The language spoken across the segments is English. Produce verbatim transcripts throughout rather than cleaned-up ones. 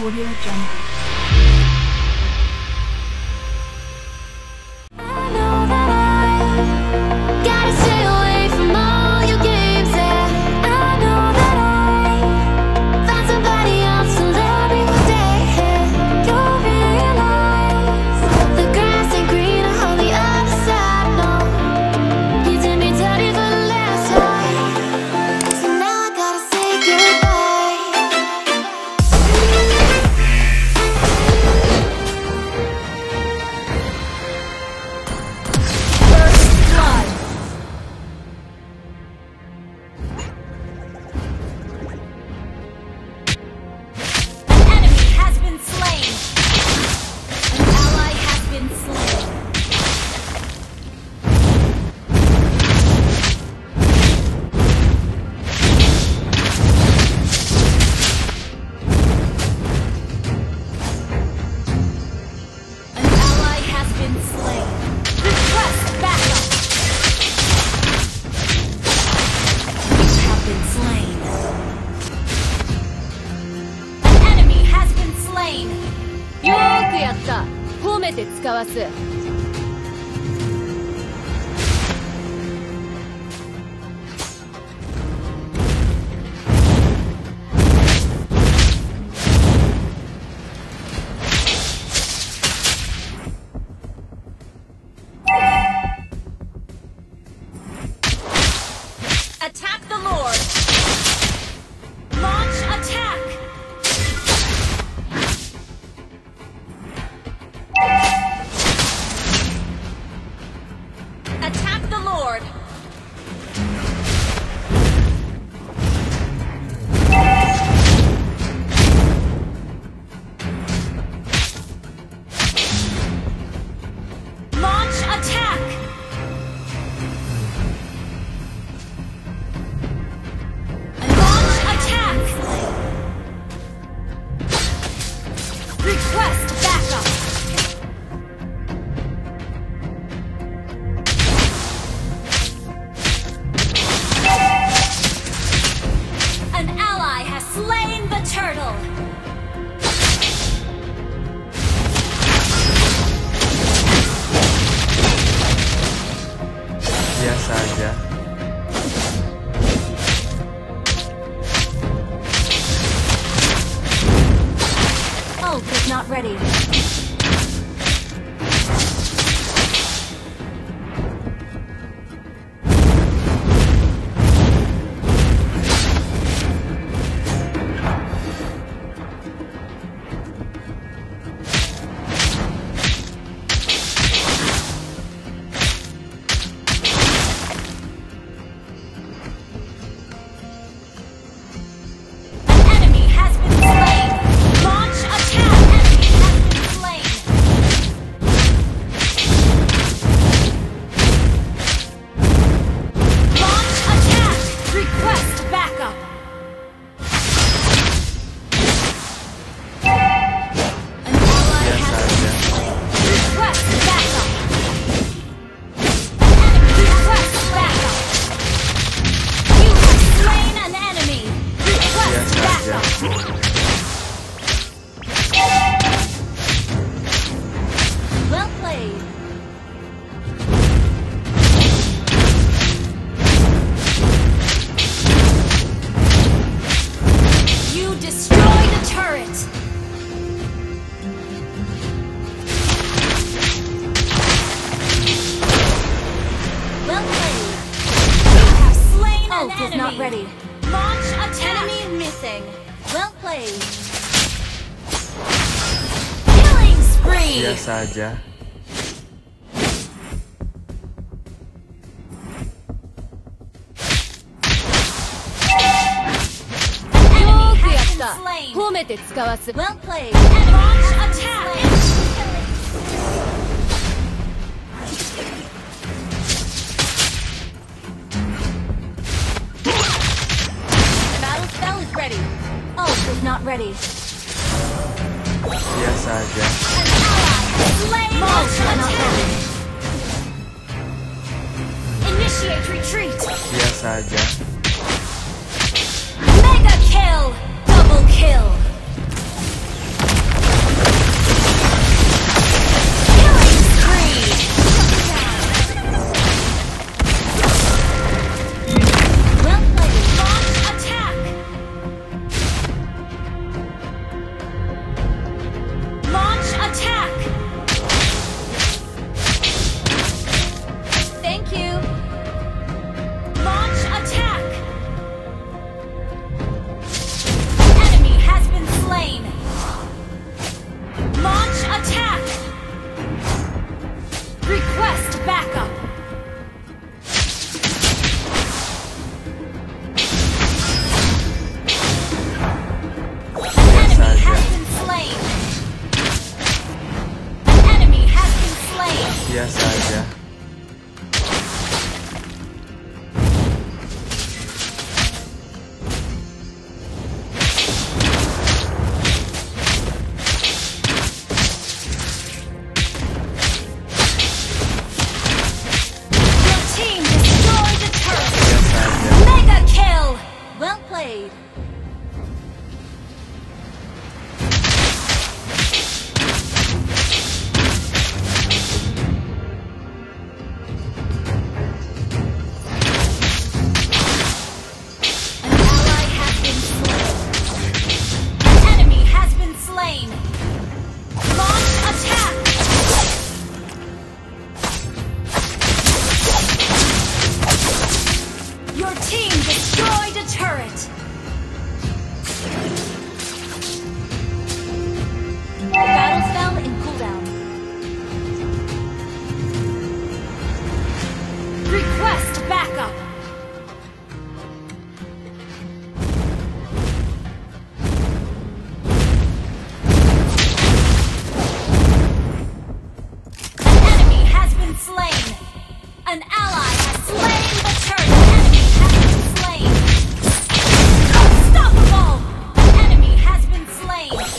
Audio Jungle. Attack the Lord! Launch attack! Attack the Lord! Biasa aja. Well played. Launch attack. Battle spell is ready. Ult is not ready. Biasa aja. Initiate retreat. Biasa aja. Mega kill, double kill.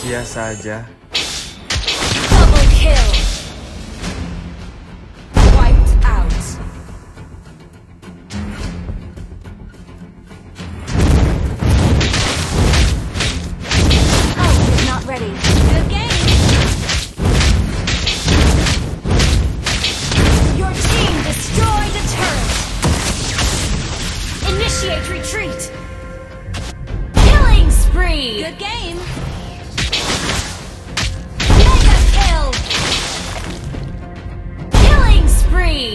sia-sia saja. Double kill. Wiped out. Oh, it's not ready. Good game. Your team destroyed a turret. Initiate retreat. Killing spree. Good game.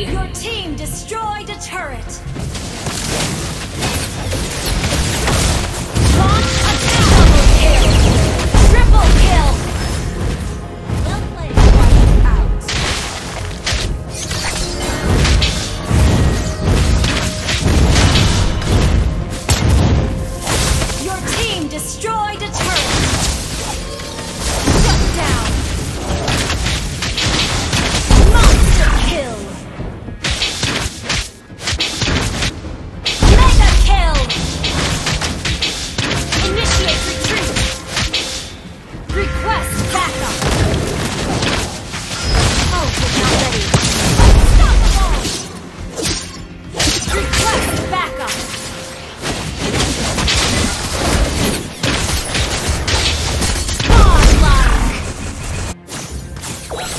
Your team destroyed a turret. Launch attack. Double kill. Triple kill. Well played. Wiped out. Your team destroyed a turret. Shut down.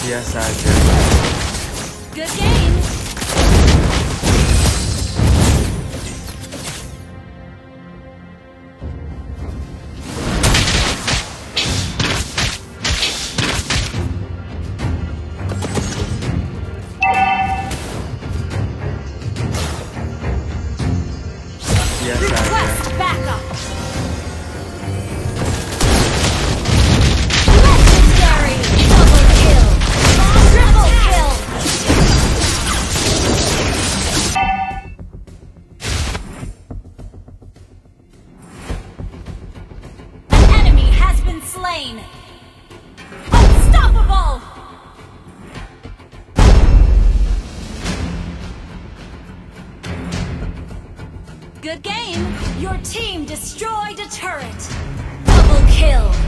Biasa aja. Good game. Biasa request aja. Backup. Slain. Unstoppable. Good game. Your team destroyed a turret. Double kill.